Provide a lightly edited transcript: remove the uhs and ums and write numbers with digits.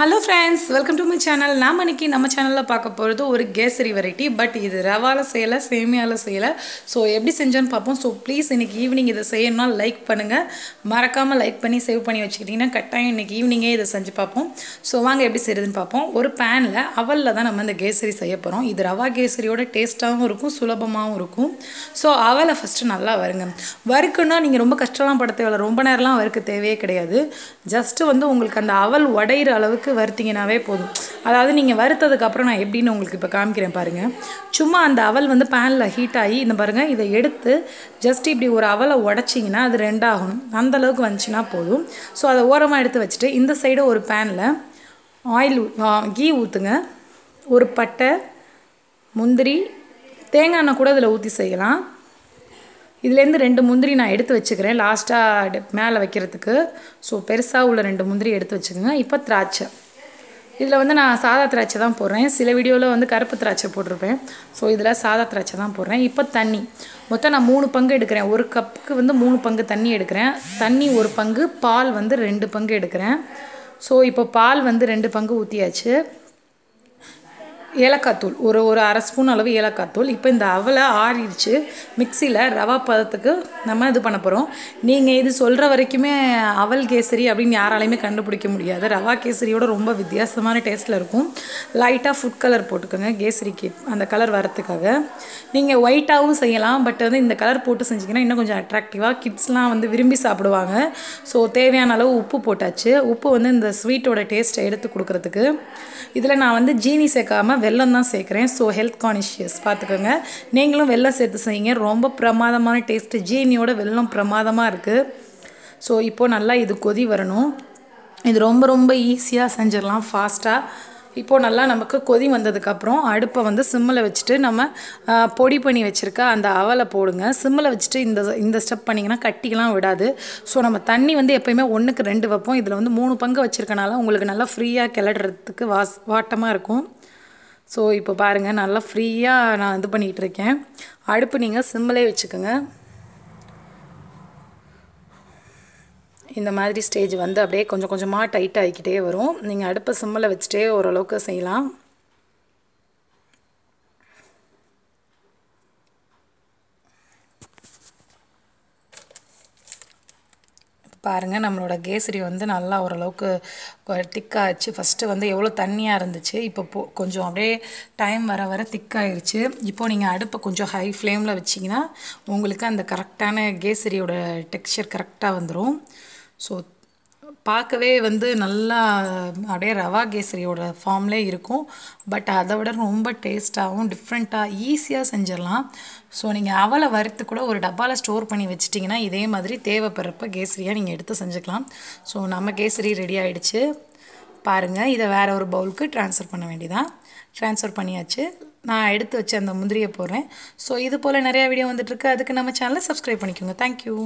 Hello friends, welcome to my channel. நாம இன்னைக்கு நம்ம சேனல்ல பார்க்க போறது ஒரு கேசரி variety but இது ரவால செய்யல சேமியால செய்யல சோ எப்படி செஞ்சேன்னு பாப்போம் சோ ப்ளீஸ் இன்னைக்கு ஈவினிங் இத செய்யணும்னா லைக் பண்ணுங்க மறக்காம லைக் பண்ணி சேவ் பண்ணி வச்சிட்டீங்கன்னா கட்டாயம் இன்னைக்கு ஈவினிங்கே இத செஞ்சு பாப்போம் சோ வாங்க எப்படி செய்யறதுன்னு பாப்போம் ஒரு panல அவல்ல தான் நம்ம இந்த கேசரி செய்ய போறோம் இது ரவா கேசரியோட டேஸ்டாவும் இருக்கும் சுலபமாவும் இருக்கும் சோ அவலை first நல்லா வறுங்க வறுக்கணும் நீங்க ரொம்ப கஷ்டலாம் பட தேவையில்லை ரொம்ப நேரம்லாம் வறுக்க தேவையே கிடையாது just வந்து உங்களுக்கு அந்த அவல் உடையற அளவுக்கு வறுத்தீங்கனாவே போதும் அதாவது நீங்க வறுத்ததுக்கு அப்புறம் நான் எப்படின்னு உங்களுக்கு இப்ப காமிக்கிறேன் பாருங்க சும்மா அந்த அவல் வந்து panல ஹீட் ஆகி இந்த பாருங்க இத எடுத்து just இப்படி ஒரு அவலை உடைச்சிங்கனா அது ரெண்டா ஆகும் அந்த அளவுக்கு வந்துச்சுனா போதும் சோ அத ஓரமா எடுத்து வச்சிட்டு இந்த சைடு ஒரு panல ஆயில் ghee ஊத்துங்க ஒரு பட்டை முந்திரி தேங்காய் எண்ணெய் கூட இதல ஊத்தி செய்யலாம் இதுல இருந்து ரெண்டு முந்திரி நான் எடுத்து வச்சுக்கிறேன் லாஸ்டா மேலே வைக்கிறதுக்கு சோ பெருசா உள்ள ரெண்டு முந்திரி எடுத்து வச்சுக்கங்க இப்ப திராட்சை இதுல வந்து நான் சாதா திராட்சை தான் போடுறேன் சில வீடியோல வந்து கருப்பு திராட்சை போட்டுருப்பேன் சோ இதுல சாதா திராட்சை தான் போடுறேன் இப்ப தண்ணி மொத்தம் நான் 3 பங்கு எடுக்கிறேன் ஒரு கப்புக்கு வந்து 3 பங்கு தண்ணி எடுக்கிறேன் தண்ணி 1 பங்கு பால் வந்து 2 பங்கு எடுக்கிறேன் சோ இப்ப பால் வந்து 2 பங்கு ஊத்தியாச்சு ஏலக்காய் தூள் ஒரு அரை ஸ்பூன் அளவு ஏலக்காய் தூள் இப்போ இந்த அவலை ஆறிடுச்சு மிக்ஸில ரவா பதத்துக்கு நம்ம இது பண்ணப் போறோம் நீங்க இது சொல்ற வரைக்கும் அவல் கேசரி அப்படின யாராலயுமே கண்டுபிடிக்க முடியாது ரவா கேசரியோட ரொம்ப வித்தியாசமான டேஸ்ட்ல இருக்கும் லைட்டா ஃபுட் கலர் போட்டுக்கங்க கேசரிக்கு அந்த கலர் வரதுக்காக நீங்க ஒயிட்டாவும் செய்யலாம் பட் வந்து இந்த கலர் போட்டு செஞ்சீங்கன்னா இன்னும் கொஞ்சம் அட்ராக்டிவா கிட்ஸ்லாம் வந்து விரும்பி சாப்பிடுவாங்க சோ தேவையான அளவு உப்பு போட்டாச்சு உப்பு வந்து இந்த ஸ்வீட்டோட டேஸ்ட் எடுத்து கொடுக்கிறதுக்கு இதுல நான் வந்து ஜீனி சேக்காம வெல்லம் தான் சேக்கறேன் சோ ஹெல்த் கான்ஷியஸ் பாத்துக்கங்க நீங்களும் வெல்லம் சேர்த்து செய்யுங்க ரொம்ப பிரமாதமான டேஸ்ட் ஜீனியோட வெல்லம் பிரமாதமா இருக்கு சோ இப்போ நல்லா இது கொதி வரணும் இது ரொம்ப ரொம்ப ஈஸியா செஞ்சிரலாம் ஃபாஸ்டா இப்போ நல்லா நமக்கு கொதி வந்ததுக்கு அப்புறம் அடுப்பை வந்து சிம்ல வச்சிட்டு நம்ம பொடி பண்ணி வச்சிருக்க அந்த அவலை போடுங்க சிம்ல வச்சிட்டு இந்த ஸ்டெப் பண்ணீங்கனா கட்டிலாம் விடாது சோ நம்ம தண்ணி வந்து எப்பவுமே 1க்கு 2 வைப்போம் இதுல வந்து 3 பங்கு வச்சிருக்கனால உங்களுக்கு நல்லா ஃப்ரீயா கிளறறதுக்கு வாட்டமா இருக்கும் சோ இப்போ பாருங்க நல்லா ஃப்ரீயா நான் இது பண்ணிட்டு இருக்கேன் அடுப்பு நீங்க சிம்லயே வெச்சுக்கங்க இந்த மாதிரி ஸ்டேஜ் வந்து அப்படியே கொஞ்சம் கொஞ்சமா டைட் ஆகிட்டே வரும் நீங்க அடுப்பு சிம்ல வெச்சிட்டே ஓரளவுக்கு செய்யலாம் பாருங்க நம்மளோட கேசரி வந்து நல்லா ஓரளவுக்கு திக்கா ஆச்சு ஃபர்ஸ்ட் வந்து எவ்வளவு தண்ணியா இருந்துச்சு இப்போ கொஞ்சம் அப்படியே டைம் வர திக்கா ஆயிருச்சு இப்போ நீங்க அடுப்பை கொஞ்சம் ஹை ஃப்ளேம்ல வெச்சீங்கனா உங்களுக்கு அந்த கரெக்ட்டான கேசரியோட டெக்ஸ்சர் கரெக்ட்டா வந்துரும் சோ பார்க்கவே வந்து நல்லா அப்படியே ரவா கேசரியோட ஃபார்ம்ல இருக்கும் பட் அதோட ரொம்ப டேஸ்டாவும் டிஃபரண்டா ஈஸியா செஞ்சிரலாம் சோ நீங்க அவலை வறுத்து கூட ஒரு டப்பால ஸ்டோர் பண்ணி வெச்சிட்டீங்கன்னா இதே மாதிரி தேவைப்பறப்ப கேசரியா நீங்க எடுத்து செஞ்சுக்கலாம் சோ நம்ம கேசரி ரெடி ஆயிடுச்சு பாருங்க இத வேற ஒரு பவுலுக்கு ட்ரான்ஸ்ஃபர் பண்ண வேண்டியதான் ட்ரான்ஸ்ஃபர் பண்ணியாச்சு நான் எடுத்து வச்ச அந்த முந்திரியை போறேன் சோ இது போல நிறைய வீடியோ வந்துட்டிருக்கு அதுக்கு நம்ம சேனலை Subscribe பண்ணிக்கோங்க Thank you